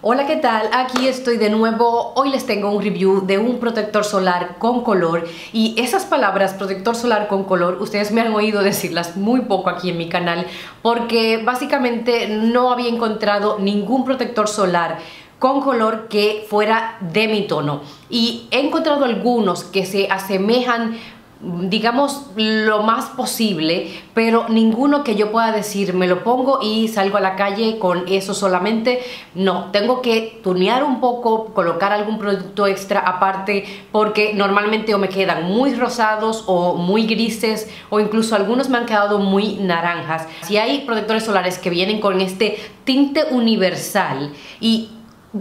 Hola, ¿qué tal? Aquí estoy de nuevo. Hoy les tengo un review de un protector solar con color, y esas palabras, protector solar con color, ustedes me han oído decirlas muy poco aquí en mi canal, porque básicamente no había encontrado ningún protector solar con color que fuera de mi tono, y he encontrado algunos que se asemejan, digamos, lo más posible, pero ninguno que yo pueda decir me lo pongo y salgo a la calle con eso solamente. No, tengo que tunear un poco, colocar algún producto extra aparte, porque normalmente o me quedan muy rosados o muy grises, o incluso algunos me han quedado muy naranjas. Si hay protectores solares que vienen con este tinte universal, y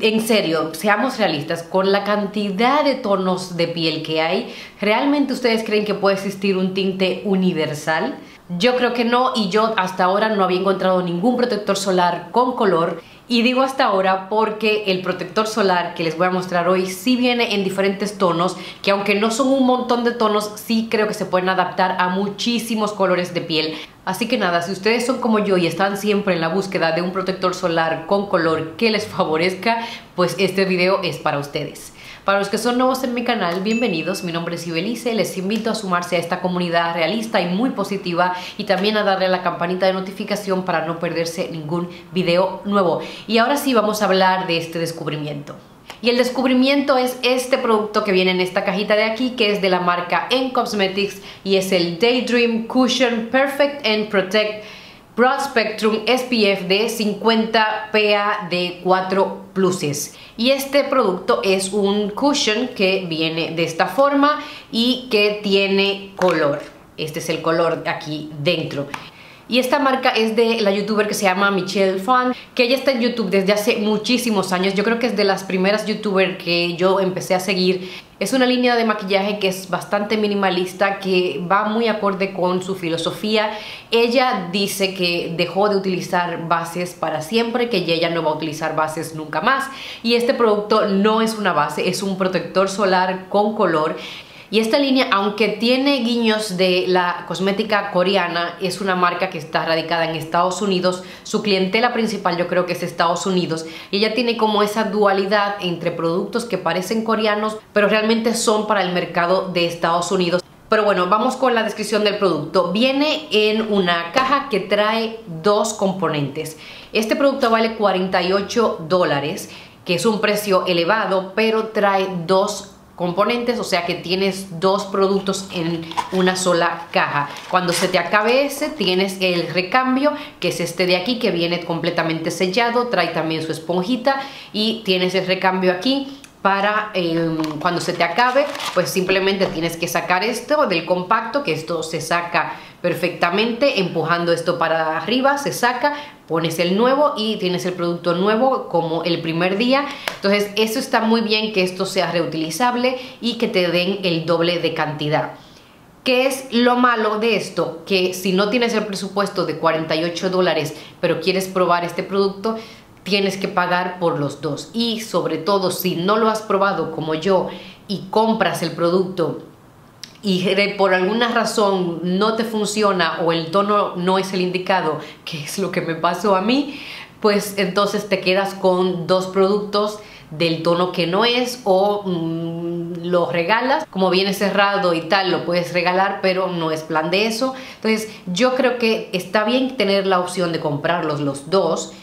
en serio, seamos realistas, con la cantidad de tonos de piel que hay, ¿realmente ustedes creen que puede existir un tinte universal? Yo creo que no, y yo hasta ahora no había encontrado ningún protector solar con color. Y digo hasta ahora porque el protector solar que les voy a mostrar hoy sí viene en diferentes tonos, que aunque no son un montón de tonos, sí creo que se pueden adaptar a muchísimos colores de piel. Así que nada, si ustedes son como yo y están siempre en la búsqueda de un protector solar con color que les favorezca, pues este video es para ustedes. Para los que son nuevos en mi canal, bienvenidos. Mi nombre es Ibelice, les invito a sumarse a esta comunidad realista y muy positiva, y también a darle a la campanita de notificación para no perderse ningún video nuevo. Y ahora sí vamos a hablar de este descubrimiento. Y el descubrimiento es este producto que viene en esta cajita de aquí, que es de la marca EM Cosmetics, y es el Daydream Cushion Perfect and Protect Broad Spectrum SPF de 50 PA de 4 pluses. Y este producto es un cushion que viene de esta forma y que tiene color. Este es el color aquí dentro. Y esta marca es de la youtuber que se llama Michelle Phan, que ella está en YouTube desde hace muchísimos años. Yo creo que es de las primeras youtubers que yo empecé a seguir. Es una línea de maquillaje que es bastante minimalista, que va muy acorde con su filosofía. Ella dice que dejó de utilizar bases para siempre, que ella no va a utilizar bases nunca más. Y este producto no es una base, es un protector solar con color. Y esta línea, aunque tiene guiños de la cosmética coreana, es una marca que está radicada en Estados Unidos. Su clientela principal yo creo que es Estados Unidos. Y ella tiene como esa dualidad entre productos que parecen coreanos, pero realmente son para el mercado de Estados Unidos. Pero bueno, vamos con la descripción del producto. Viene en una caja que trae dos componentes. Este producto vale $48, que es un precio elevado, pero trae dos componentes, o sea que tienes dos productos en una sola caja. Cuando se te acabe ese, tienes el recambio, que es este de aquí, que viene completamente sellado, trae también su esponjita, y tienes el recambio aquí para cuando se te acabe, pues simplemente tienes que sacar esto del compacto, que esto se saca perfectamente empujando esto para arriba, se saca, pones el nuevo y tienes el producto nuevo como el primer día. Entonces eso está muy bien, que esto sea reutilizable y que te den el doble de cantidad. ¿Qué es lo malo de esto? Que si no tienes el presupuesto de $48 pero quieres probar este producto, tienes que pagar por los dos. Y sobre todo si no lo has probado como yo y compras el producto y por alguna razón no te funciona, o el tono no es el indicado, que es lo que me pasó a mí, pues entonces te quedas con dos productos del tono que no es, o lo regalas. Como viene cerrado y tal, lo puedes regalar, pero no es plan de eso. Entonces yo creo que está bien tener la opción de comprarlos los dos,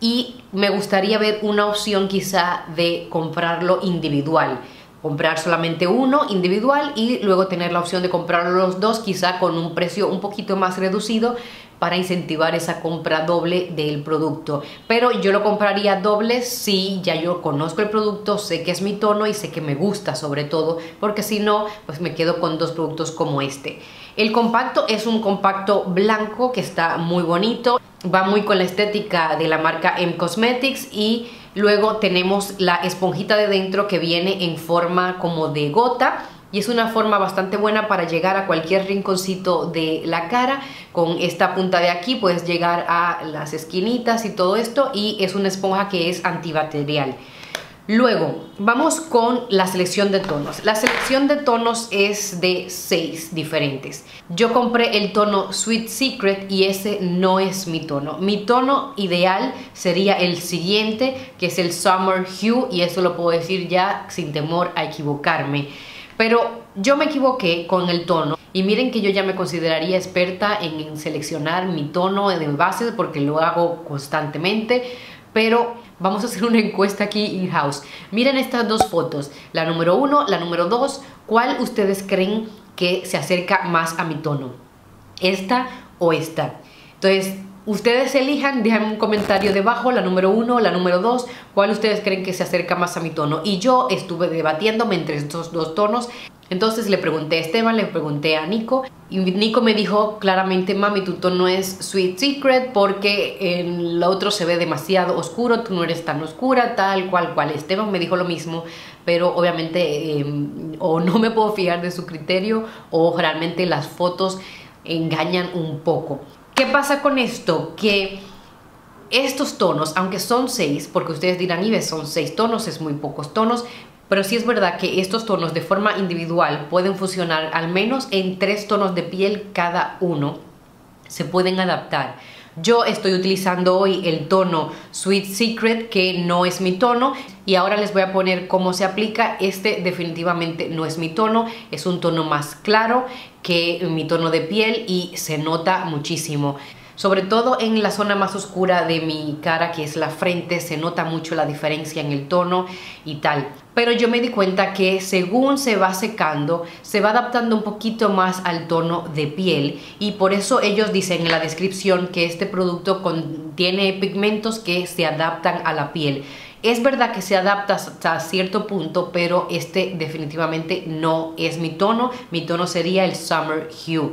y me gustaría ver una opción quizá de comprarlo individual. Comprar solamente uno individual y luego tener la opción de comprarlo los dos, quizá con un precio un poquito más reducido, para incentivar esa compra doble del producto. Pero yo lo compraría doble si ya yo conozco el producto, sé que es mi tono y sé que me gusta sobre todo, porque si no, pues me quedo con dos productos como este. El compacto es un compacto blanco que está muy bonito, va muy con la estética de la marca EM Cosmetics. Y luego tenemos la esponjita de dentro, que viene en forma como de gota, y es una forma bastante buena para llegar a cualquier rinconcito de la cara. Con esta punta de aquí puedes llegar a las esquinitas y todo esto, y es una esponja que es antibacterial. Luego, vamos con la selección de tonos. La selección de tonos es de 6 diferentes. Yo compré el tono Sweet Secret y ese no es mi tono. Mi tono ideal sería el siguiente, que es el Summer Hue, y eso lo puedo decir ya sin temor a equivocarme. Pero yo me equivoqué con el tono y miren que yo ya me consideraría experta en seleccionar mi tono de bases porque lo hago constantemente, pero vamos a hacer una encuesta aquí in-house. Miren estas dos fotos, la número 1, la número 2, ¿cuál ustedes creen que se acerca más a mi tono? ¿Esta o esta? Entonces, ustedes elijan, déjenme un comentario debajo, la número 1, la número 2, ¿cuál ustedes creen que se acerca más a mi tono? Y yo estuve debatiéndome entre estos dos tonos. Entonces le pregunté a Esteban, le pregunté a Nico y Nico me dijo claramente, mami, tu tono es Sweet Secret porque el otro se ve demasiado oscuro, tú no eres tan oscura, tal cual cual. Esteban me dijo lo mismo, pero obviamente o no me puedo fiar de su criterio o realmente las fotos engañan un poco. ¿Qué pasa con esto? Que estos tonos, aunque son 6, porque ustedes dirán, Ives, son 6 tonos, es muy pocos tonos, pero sí es verdad que estos tonos de forma individual pueden funcionar al menos en 3 tonos de piel cada uno. Se pueden adaptar. Yo estoy utilizando hoy el tono Sweet Secret, que no es mi tono, y ahora les voy a poner cómo se aplica. Este definitivamente no es mi tono, es un tono más claro que mi tono de piel y se nota muchísimo. Sobre todo en la zona más oscura de mi cara, que es la frente, se nota mucho la diferencia en el tono y tal. Pero yo me di cuenta que según se va secando, se va adaptando un poquito más al tono de piel. Y por eso ellos dicen en la descripción que este producto contiene pigmentos que se adaptan a la piel. Es verdad que se adapta hasta cierto punto, pero este definitivamente no es mi tono. Mi tono sería el Summer Hue.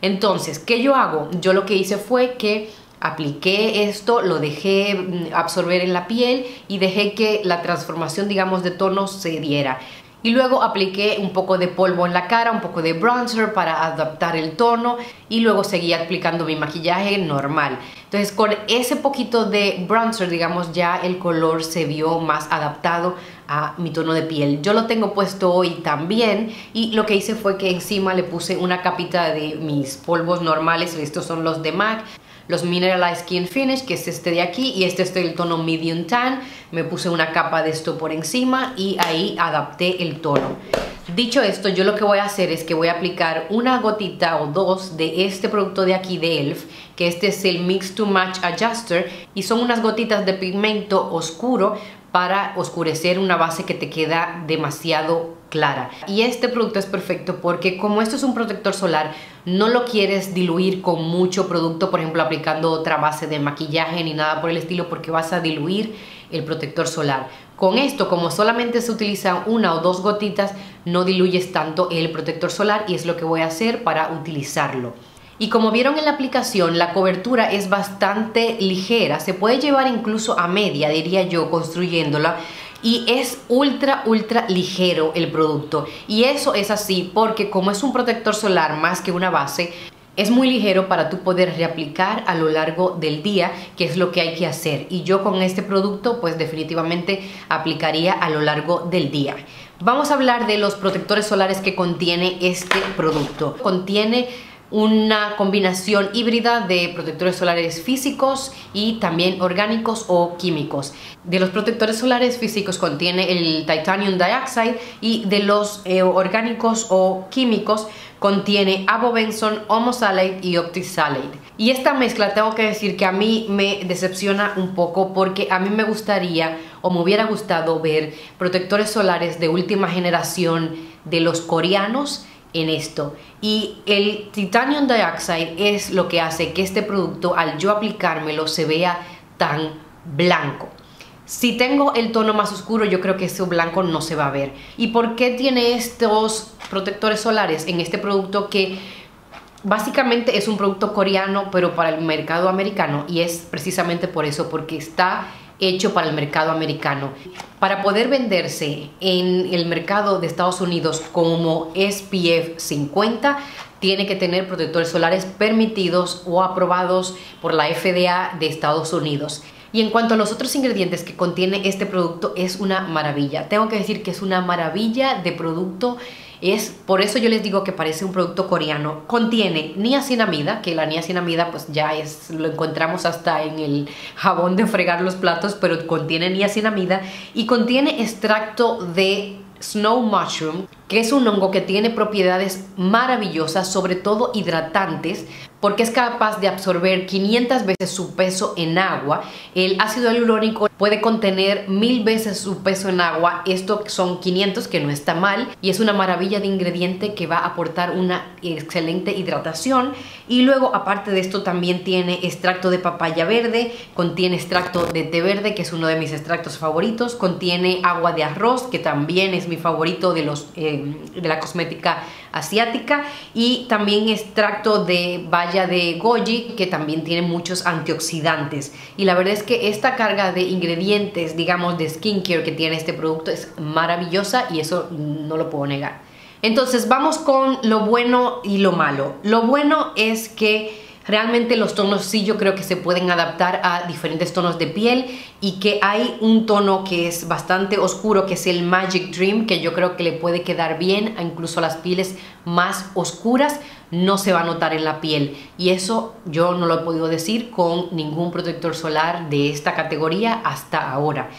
Entonces, ¿qué yo hago? Yo lo que hice fue que apliqué esto, lo dejé absorber en la piel y dejé que la transformación, digamos, de tono se diera. Y luego apliqué un poco de polvo en la cara, un poco de bronzer para adaptar el tono y luego seguí aplicando mi maquillaje normal. Entonces, con ese poquito de bronzer, digamos, ya el color se vio más adaptado a mi tono de piel. Yo lo tengo puesto hoy también y lo que hice fue que encima le puse una capita de mis polvos normales. Estos son los de MAC, los Mineralize Skinfinish, que es este de aquí, y este es el tono Medium Tan. Me puse una capa de esto por encima y ahí adapté el tono. Dicho esto, yo lo que voy a hacer es que voy a aplicar una gotita o dos de este producto de aquí de ELF, que este es el Mix to Match Adjuster, y son unas gotitas de pigmento oscuro para oscurecer una base que te queda demasiado clara. Y este producto es perfecto porque como esto es un protector solar, no lo quieres diluir con mucho producto, por ejemplo aplicando otra base de maquillaje ni nada por el estilo, porque vas a diluir el protector solar. Con esto, como solamente se utilizan una o dos gotitas, no diluyes tanto el protector solar y es lo que voy a hacer para utilizarlo. Y como vieron en la aplicación, la cobertura es bastante ligera, se puede llevar incluso a media, diría yo, construyéndola. Y es ultra, ultra ligero el producto. Y eso es así porque como es un protector solar más que una base, es muy ligero para tú poder reaplicar a lo largo del día, que es lo que hay que hacer. Y yo con este producto pues definitivamente aplicaría a lo largo del día. Vamos a hablar de los protectores solares que contiene este producto. Contiene una combinación híbrida de protectores solares físicos y también orgánicos o químicos. De los protectores solares físicos contiene el Titanium Dioxide y de los orgánicos o químicos contiene Avobenzone, Homosalate y Octisalate. Y esta mezcla tengo que decir que a mí me decepciona un poco porque a mí me gustaría o me hubiera gustado ver protectores solares de última generación de los coreanos en esto. Y el Titanium Dioxide es lo que hace que este producto, al yo aplicármelo, se vea tan blanco. Si tengo el tono más oscuro, yo creo que ese blanco no se va a ver. ¿Y por qué tiene estos protectores solares en este producto que básicamente es un producto coreano pero para el mercado americano? Y es precisamente por eso, porque está hecho para el mercado americano. Para poder venderse en el mercado de Estados Unidos como SPF 50, tiene que tener protectores solares permitidos o aprobados por la FDA de Estados Unidos. Y en cuanto a los otros ingredientes que contiene este producto, es una maravilla. Tengo que decir que es una maravilla de producto. Es por eso yo les digo que parece un producto coreano. Contiene niacinamida, que la niacinamida pues ya es, lo encontramos hasta en el jabón de fregar los platos, pero contiene niacinamida y contiene extracto de snow mushroom, que es un hongo que tiene propiedades maravillosas, sobre todo hidratantes, porque es capaz de absorber 500 veces su peso en agua. El ácido hialurónico puede contener 1000 veces su peso en agua. Esto son 500, que no está mal, y es una maravilla de ingrediente que va a aportar una excelente hidratación. Y luego, aparte de esto, también tiene extracto de papaya verde, contiene extracto de té verde, que es uno de mis extractos favoritos, contiene agua de arroz, que también es mi favorito de la cosmética asiática, y también extracto de baya de goji, que también tiene muchos antioxidantes. Y la verdad es que esta carga de ingredientes, digamos, de skincare que tiene este producto es maravillosa, y eso no lo puedo negar. Entonces vamos con lo bueno y lo malo. Lo bueno es que realmente los tonos sí yo creo que se pueden adaptar a diferentes tonos de piel, y que hay un tono que es bastante oscuro, que es el Magic Dream, que yo creo que le puede quedar bien a incluso las pieles más oscuras. No se va a notar en la piel, y eso yo no lo he podido decir con ningún protector solar de esta categoría hasta ahora.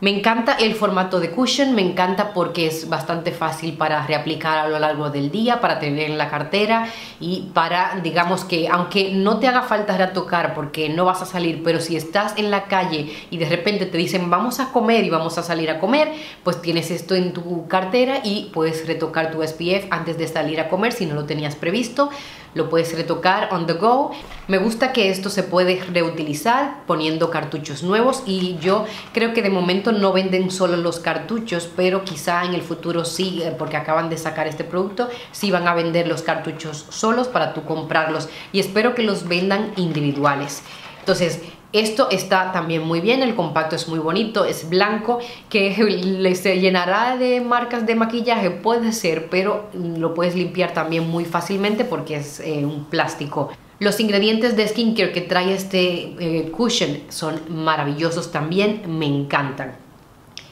Me encanta el formato de cushion, me encanta porque es bastante fácil para reaplicar a lo largo del día, para tener en la cartera y para, digamos que, aunque no te haga falta retocar porque no vas a salir, pero si estás en la calle y de repente te dicen vamos a comer y vamos a salir a comer, pues tienes esto en tu cartera y puedes retocar tu SPF antes de salir a comer si no lo tenías previsto. Lo puedes retocar on the go. Me gusta que esto se puede reutilizar poniendo cartuchos nuevos, y yo creo que de momento no venden solo los cartuchos, pero quizá en el futuro sí, porque acaban de sacar este producto, sí van a vender los cartuchos solos para tú comprarlos, y espero que los vendan individuales. Entonces, esto está también muy bien, el compacto es muy bonito, es blanco, que se llenará de marcas de maquillaje, puede ser, pero lo puedes limpiar también muy fácilmente porque es un plástico. Los ingredientes de skincare que trae este cushion son maravillosos también, me encantan.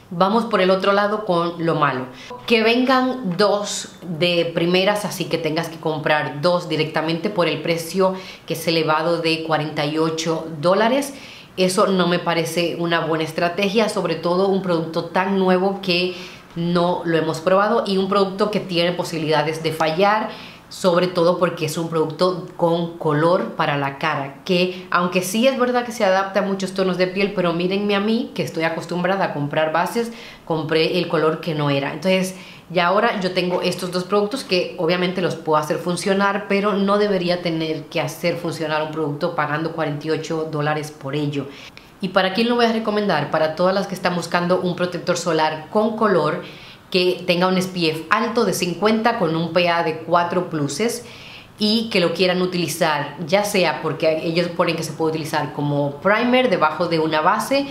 Vamos por el otro lado con lo malo. Que vengan dos de primeras, así que tengas que comprar dos directamente por el precio que es elevado de $48. Eso no me parece una buena estrategia, sobre todo un producto tan nuevo que no lo hemos probado, y un producto que tiene posibilidades de fallar, sobre todo porque es un producto con color para la cara, que aunque sí es verdad que se adapta a muchos tonos de piel, pero mírenme a mí, que estoy acostumbrada a comprar bases, compré el color que no era. Entonces ya ahora yo tengo estos dos productos que obviamente los puedo hacer funcionar, pero no debería tener que hacer funcionar un producto pagando $48 por ello. ¿Y para quién lo voy a recomendar? Para todas las que están buscando un protector solar con color, que tenga un SPF alto de 50 con un PA de 4+, y que lo quieran utilizar, ya sea porque ellos ponen que se puede utilizar como primer debajo de una base,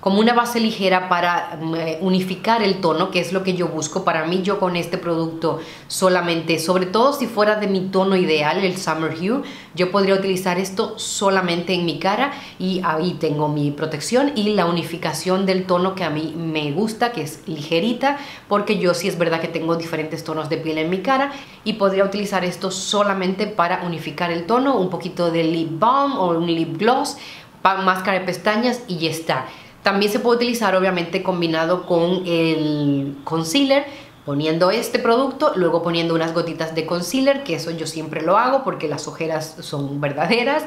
como una base ligera para unificar el tono, que es lo que yo busco. Para mí, yo con este producto solamente, sobre todo si fuera de mi tono ideal, el Summer Hue, yo podría utilizar esto solamente en mi cara, y ahí tengo mi protección y la unificación del tono que a mí me gusta, que es ligerita, porque yo sí es verdad que tengo diferentes tonos de piel en mi cara, y podría utilizar esto solamente para unificar el tono, un poquito de lip balm o un lip gloss, máscara de pestañas y ya está. También se puede utilizar obviamente combinado con el concealer, poniendo este producto, luego poniendo unas gotitas de concealer, que eso yo siempre lo hago porque las ojeras son verdaderas,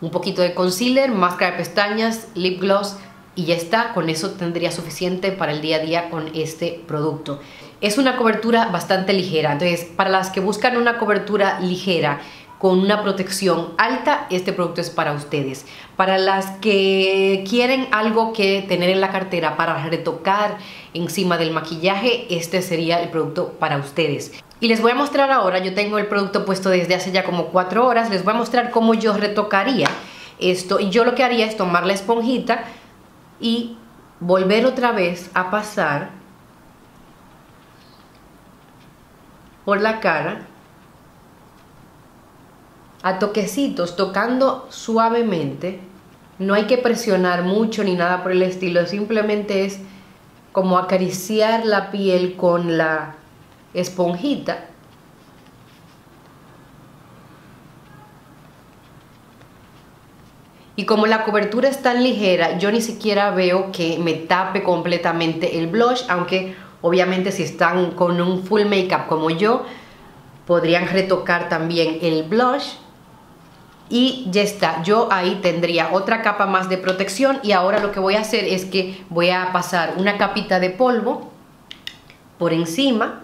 un poquito de concealer, máscara de pestañas, lip gloss y ya está. Con eso tendría suficiente para el día a día con este producto. Es una cobertura bastante ligera, entonces para las que buscan una cobertura ligera con una protección alta, este producto es para ustedes. Para las que quieren algo que tener en la cartera para retocar encima del maquillaje, este sería el producto para ustedes. Y les voy a mostrar ahora, yo tengo el producto puesto desde hace ya como 4 horas, les voy a mostrar cómo yo retocaría esto. Y yo lo que haría es tomar la esponjita y volver otra vez a pasar por la cara a toquecitos, tocando suavemente No hay que presionar mucho ni nada por el estilo, simplemente es como acariciar la piel con la esponjita. Y como la cobertura es tan ligera, yo ni siquiera veo que me tape completamente el blush, aunque obviamente si están con un full makeup como yo, podrían retocar también el blush. Y ya está, yo ahí tendría otra capa más de protección. Y ahora lo que voy a hacer es que voy a pasar una capita de polvo por encima.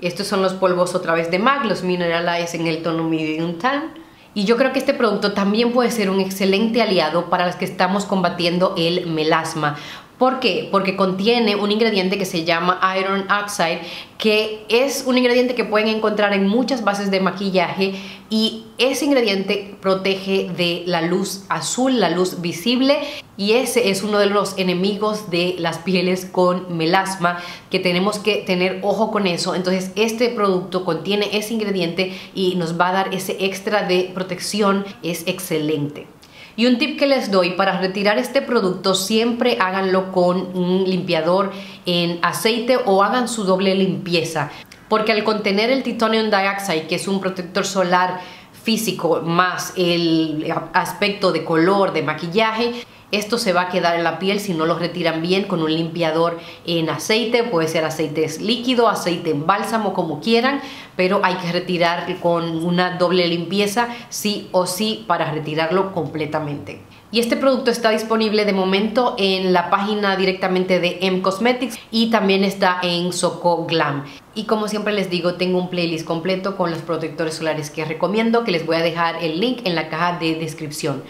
Estos son los polvos otra vez de MAC, los Mineralize en el tono Medium Tan. Y yo creo que este producto también puede ser un excelente aliado para las que estamos combatiendo el melasma. ¿Por qué? Porque contiene un ingrediente que se llama Iron Oxide, que es un ingrediente que pueden encontrar en muchas bases de maquillaje, y ese ingrediente protege de la luz azul, la luz visible, y ese es uno de los enemigos de las pieles con melasma, que tenemos que tener ojo con eso. Entonces este producto contiene ese ingrediente y nos va a dar ese extra de protección, es excelente. Y un tip que les doy para retirar este producto, siempre háganlo con un limpiador en aceite o hagan su doble limpieza, porque al contener el Titanium Dioxide, que es un protector solar físico, más el aspecto de color de maquillaje, esto se va a quedar en la piel si no lo retiran bien con un limpiador en aceite. Puede ser aceite líquido, aceite en bálsamo, como quieran, pero hay que retirar con una doble limpieza sí o sí para retirarlo completamente. Y este producto está disponible de momento en la página directamente de EM Cosmetics y también está en Sokoglam. Y como siempre les digo, tengo un playlist completo con los protectores solares que recomiendo, que les voy a dejar el link en la caja de descripción.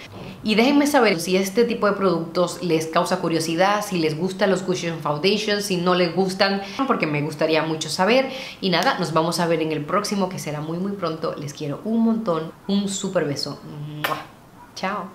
Y déjenme saber si este tipo de productos les causa curiosidad, si les gustan los Cushion Foundations, si no les gustan, porque me gustaría mucho saber. Y nada, nos vamos a ver en el próximo, que será muy pronto. Les quiero un montón, un súper beso. ¡Mua! Chao.